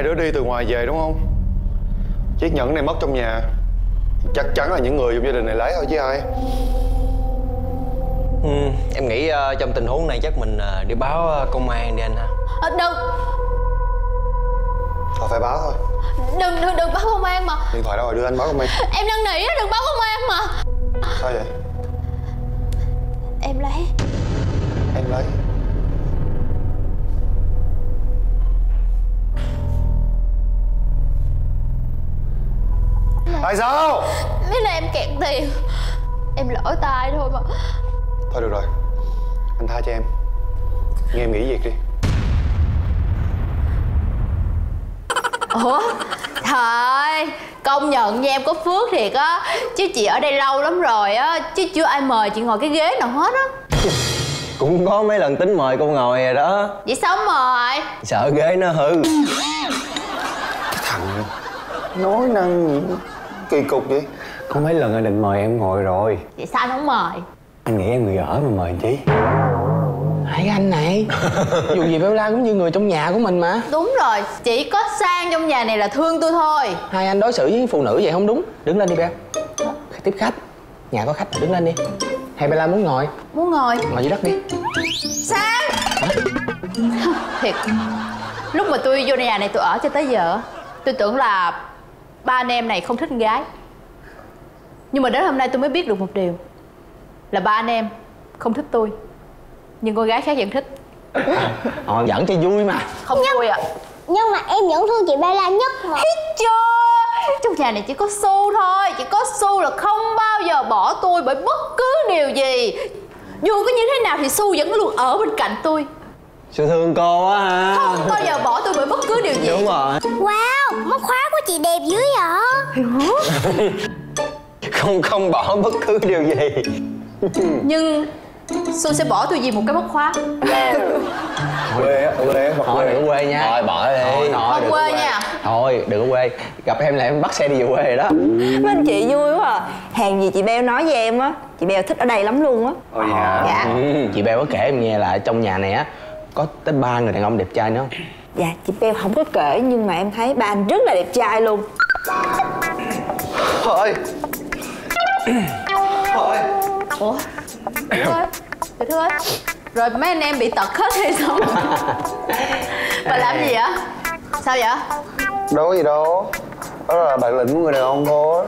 Hai đứa đi từ ngoài về đúng không? Chiếc nhẫn này mất trong nhà. Chắc chắn là những người trong gia đình này lấy thôi chứ ai. Em nghĩ trong tình huống này chắc mình đi báo công an đi anh ha. Đừng. Thôi phải báo thôi. Đừng báo công an mà. Điện thoại đâu rồi, đưa anh báo công an. Em đang nỉ đó, đừng báo công an mà. Sao vậy? Em lấy. Em lấy. Tại sao? Biết là em kẹt tiền. Em lỡ tay thôi mà. Thôi được rồi, anh tha cho em. Nghe em nghỉ việc đi. Ủa? Thôi, công nhận nha, em có phước thiệt á. Chứ chị ở đây lâu lắm rồi á, chứ chưa ai mời chị ngồi cái ghế nào hết á. Cũng có mấy lần tính mời cô ngồi rồi đó. Vậy sao mời? Sợ ghế nó hư. Cái thằng nói năng gì kỳ cục vậy. Có mấy lần anh định mời em ngồi rồi. Vậy sao anh không mời? Anh nghĩ em người ở mà mời chứ. Hãy anh này. Dù gì Bella cũng như người trong nhà của mình mà. Đúng rồi, chỉ có Sang trong nhà này là thương tôi thôi. Hai anh đối xử với phụ nữ vậy không đúng. Đứng lên đi Bella. Tiếp khách. Nhà có khách mà, đứng lên đi. Hay Bella muốn ngồi? Muốn ngồi. Ngồi dưới đất đi Sang. Thiệt. Lúc mà tôi vô nhà này tôi ở cho tới giờ, tôi tưởng là ba anh em này không thích con gái. Nhưng mà đến hôm nay tôi mới biết được một điều, là ba anh em không thích tôi, nhưng con gái khác vẫn thích. Giỡn cho vui mà. Không vui ạ. Nhưng mà em vẫn thương chị Bella nhất mà. Hết chưa. Trong nhà này chỉ có Su thôi. Chỉ có Su là không bao giờ bỏ tôi bởi bất cứ điều gì. Dù có như thế nào thì Su vẫn luôn ở bên cạnh tôi. Sự thương cô á hả? Không bao giờ bỏ tôi bởi bất cứ điều gì. Đúng rồi. Wow, móc khóa của chị đẹp dữ vậy. Không bỏ bất cứ điều gì. Nhưng Su sẽ bỏ tôi vì một cái móc khóa. Quê hoặc quê. Thôi đừng có quê nha. Thôi bỏ đi. Thôi đừng quê nha. Thôi đừng có quê. Gặp em là em bắt xe đi về quê rồi đó. Mấy anh chị vui quá à. Hàng gì chị Bella nói với em á, chị Bella thích ở đây lắm luôn á. Ôi dạ. Chị Bella có kể em nghe là trong nhà này á có tới 3 người đàn ông đẹp trai nữa không? Dạ chị Bella không có kể, nhưng mà em thấy ba anh rất là đẹp trai luôn. Thôi. Thôi. Ủa? Thôi. Rồi mấy anh em bị tật hết hay sao? Bà làm gì vậy? Sao vậy? Đâu có gì đâu. Đó là bản lĩnh của người đàn ông thôi.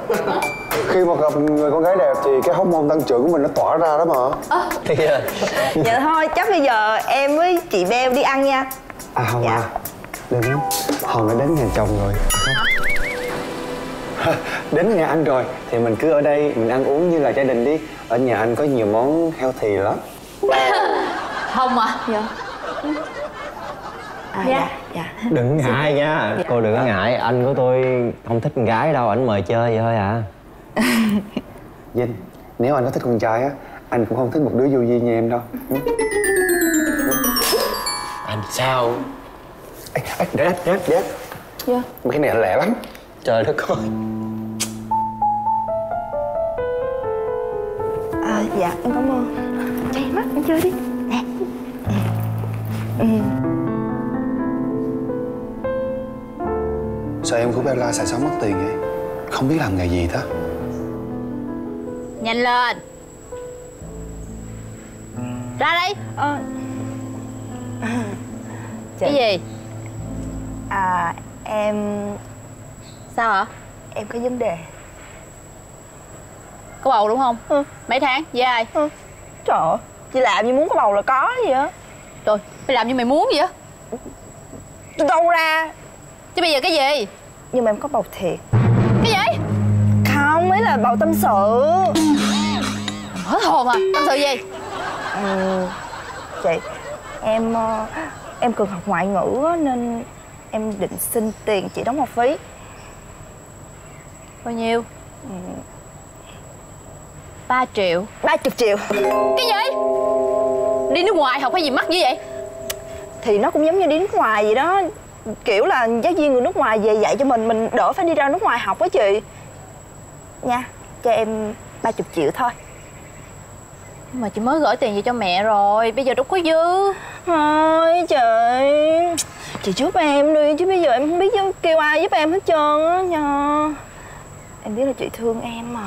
Khi mà gặp người con gái đẹp thì cái hormone tăng trưởng của mình nó tỏa ra đó mà. Dạ thôi chắc bây giờ em với chị Bella đi ăn nha. À không dạ. À đừng, Hòn đã đến nhà chồng rồi. Đến nhà anh rồi thì mình cứ ở đây mình ăn uống như là gia đình đi. Ở nhà anh có nhiều món healthy lắm. Không à? Dạ. Dạ. Đừng ngại nha. Dạ. Cô đừng có ngại, anh của tôi không thích con gái đâu, ảnh mời chơi vậy thôi à. Vinh, nếu anh có thích con trai á, anh cũng không thích một đứa vô duyên như em đâu. Anh sao? Để. Dạ. Mà cái này anh lẹ lắm. Trời đất ơi. Dạ, em cảm ơn. Cho em mắt, em chơi đi. Nè. Sao em của Bella xài xáo mất tiền vậy? Không biết làm nghề gì ta? Nhanh lên. Ra đây. Cái gì? Em... Sao hả? Em có vấn đề. Có bầu đúng không? Ừ. Mấy tháng? Với ai? Ừ. Trời ơi, chị làm như muốn có bầu là có gì á. Trời, mày làm như mày muốn vậy á. Tôi đâu ra. Chứ bây giờ cái gì? Nhưng mà em có bầu thiệt. Cái gì? Không, ấy là bầu tâm sự. Hết hồn à? Tâm sự gì? Chị, em cần học ngoại ngữ á, nên em định xin tiền chị đóng học phí. Bao nhiêu? 3 triệu. 30 triệu. Cái gì? Đi nước ngoài học cái gì mắc dữ vậy? Thì nó cũng giống như đi nước ngoài vậy đó. Kiểu là giáo viên người nước ngoài về dạy cho mình đỡ phải đi ra nước ngoài học á chị. Nha, cho em 30 triệu thôi. Nhưng mà chị mới gửi tiền về cho mẹ rồi, bây giờ đâu có dư. Thôi trời. Chị giúp em đi chứ bây giờ em không biết kêu ai giúp em hết trơn á nha. Em biết là chị thương em mà.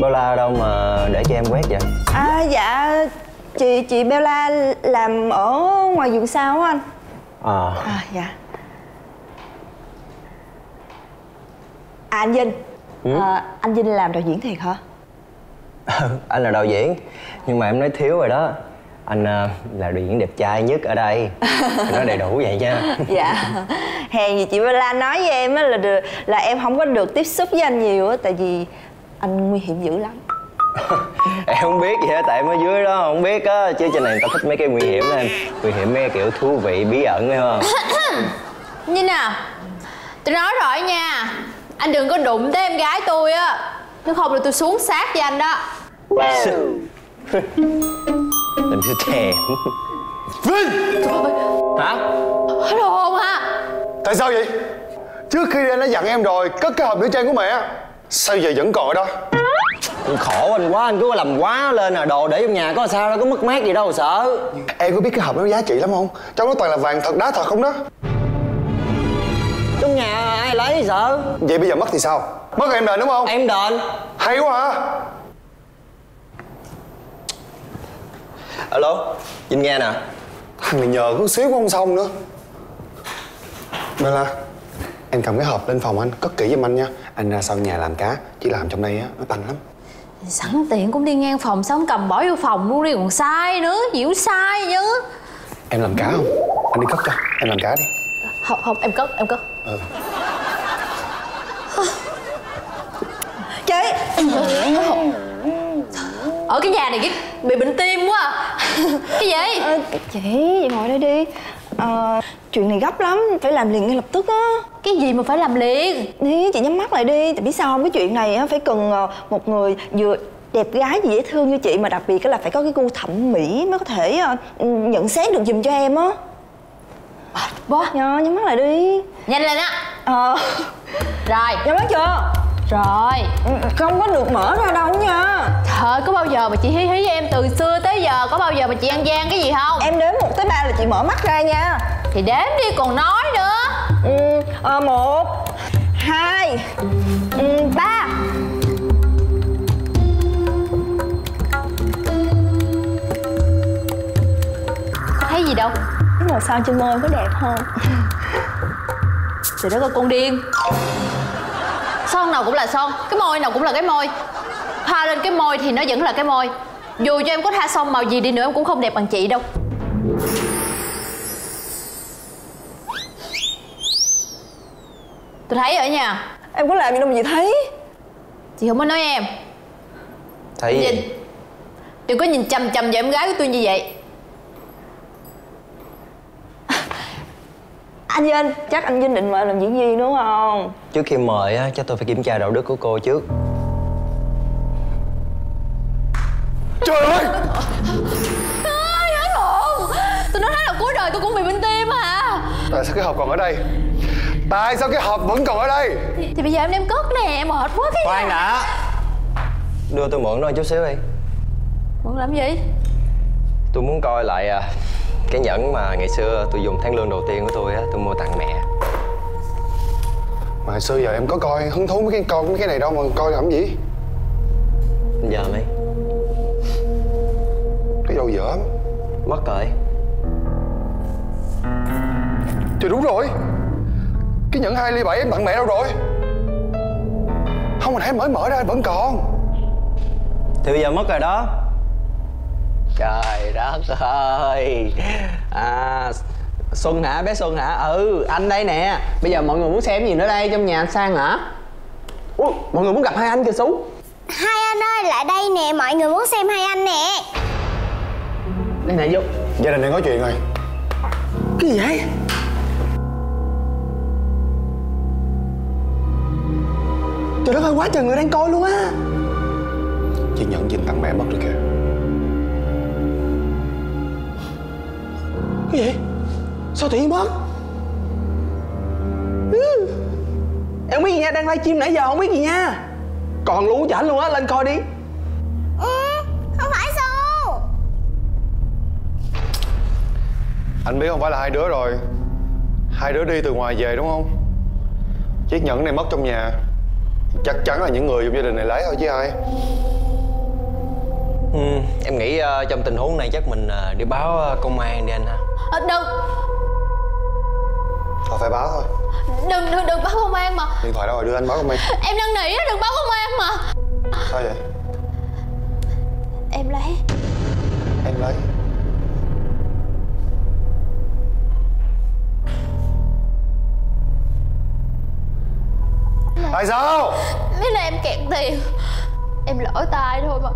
Bella ở đâu mà để cho em quét vậy? À dạ, chị Bella làm ở ngoài vườn sau á anh. Dạ. À anh Vinh. Anh Vinh làm đạo diễn thiệt hả? Anh là đạo diễn, nhưng mà em nói thiếu rồi đó. Anh là đạo diễn đẹp trai nhất ở đây. Nói đầy đủ vậy nha. Dạ. Hèn gì chị Bella nói với em á là em không có được tiếp xúc với anh nhiều á, tại vì anh nguy hiểm dữ lắm. Em không biết gì hết, tại em ở dưới đó không biết á. Chứ trên này người ta thích mấy cái nguy hiểm đó em. Nguy hiểm mấy kiểu thú vị, bí ẩn phải không? Như nào? Tôi nói rồi nha, anh đừng có đụng tới em gái tôi á. Nếu không là tôi xuống sát với anh đó. Làm sao thèm Vinh? Hả? Hết đồ hôn hả? Tại sao vậy? Trước khi anh đã dặn em rồi, cất cái hộp nữ trang của mẹ, sao giờ vẫn còn ở đó? Khổ anh quá, anh cứ làm quá lên à. Đồ để trong nhà có sao đâu, có mất mát gì đâu sợ. Em có biết cái hộp nó giá trị lắm không? Trong đó toàn là vàng thật, đá thật không đó. Trong nhà ai lấy sợ? Vậy bây giờ mất thì sao? Mất em đền đúng không? Em đền. Hay quá hả? Alo, Vinh nghe nè. Thằng này nhờ có xíu cũng không xong nữa. Bella, em cầm cái hộp lên phòng anh, cất kỹ giùm anh nha. Anh ra sau nhà làm cá, chứ làm trong đây á, nó tanh lắm. Sẵn tiện cũng đi ngang phòng, sao không cầm bỏ vô phòng luôn đi, còn sai nữa, dịu sai nhớ. Em làm cá không? Anh đi cất cho, em làm cá đi. Không, em cất. Ừ. Chơi. Ở cái nhà này cái bị bệnh tim quá à. Cái gì? Chị ngồi đây đi. Chuyện này gấp lắm, phải làm liền ngay lập tức á. Cái gì mà phải làm liền? Đi, chị nhắm mắt lại đi. Tại biết sao không? Cái chuyện này á, phải cần một người vừa đẹp gái dễ thương như chị, mà đặc biệt là phải có cái gu thẩm mỹ mới có thể nhận xét được giùm cho em á. Bố nhắm mắt lại đi. Nhanh lên á. Rồi. Nhắm mắt chưa? Rồi. Không có được mở ra đâu nha. Trời, có bao giờ mà chị hí với em từ xưa tới giờ, có bao giờ mà chị ăn gian cái gì không? Em đếm 1 tới 3 là chị mở mắt ra nha. Thì đếm đi còn nói nữa. 1, 2, 3. Có thấy gì đâu? Cái màu son trên môi có đẹp không? Trời đất ơi con điên. Son nào cũng là son, cái môi nào cũng là cái môi. Thoa lên cái môi thì nó vẫn là cái môi. Dù cho em có tha son màu gì đi nữa em cũng không đẹp bằng chị đâu. Tôi thấy ở nhà. Em có làm gì đâu mà chị thấy. Chị không có nói em. Thấy gì? Nhìn. Đừng có nhìn chằm chằm vào em gái của tôi như vậy. Anh Vinh, chắc anh Vinh định mời làm diễn viên đúng không? Trước khi mời á, chắc tôi phải kiểm tra đạo đức của cô trước. Trời ơi! Hết hồn! Tôi nói thấy là cuối đời tôi cũng bị bệnh tim hả? Tại sao cái hộp còn ở đây? Tại sao cái hộp vẫn còn ở đây? Thì bây giờ em đem cất nè, em mệt quá cái. Khoan đã! Đưa tôi mượn nó chút xíu đi. Mượn làm gì? Tôi muốn coi lại cái nhẫn mà ngày xưa tôi dùng tháng lương đầu tiên của tôi á, tôi mua tặng mẹ. Mà hồi xưa giờ em có coi hứng thú với mấy cái này đâu mà coi làm gì? Giờ mày. Cái đồ dở mất rồi. Trời đúng rồi. Cái nhẫn 2 ly 7 em tặng mẹ đâu rồi? Không, hồi nãy mới mở ra vẫn còn. Thì bây giờ mất rồi đó. Trời đất ơi. Xuân hả? Bé Xuân hả? Ừ, anh đây nè. Bây giờ mọi người muốn xem gì nữa đây? Trong nhà anh Sang hả? Ủa, mọi người muốn gặp hai anh kìa Sú. Hai anh ơi, lại đây nè, mọi người muốn xem hai anh nè. Đây nè, vô. Gia đình đang nói chuyện rồi. Cái gì vậy? Trời đất ơi, quá trời người đang coi luôn á. Chị nhận dinh thằng mẹ mất rồi kìa. Cái gì? Sao tự nhiên mất? Em không biết gì nha, đang livestream nãy giờ không biết gì nha. Còn lũ chảnh luôn á, lên coi đi. Không phải Su. Anh biết không phải là hai đứa rồi. Hai đứa đi từ ngoài về đúng không? Chiếc nhẫn này mất trong nhà. Chắc chắn là những người trong gia đình này lấy thôi chứ ai. Em nghĩ trong tình huống này chắc mình đi báo công an đi anh ha. Đừng. Thôi phải báo thôi. Đừng báo công an mà. Điện thoại đâu rồi, đưa anh báo công an. Em đang nỉ á, đừng báo công an mà. Sao vậy? Em lấy. Em lấy. Tại sao? Biết là em kẹt tiền. Em lỡ tay thôi mà.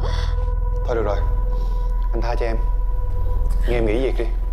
Thôi được rồi, anh tha cho em. Nghe em nghỉ việc đi.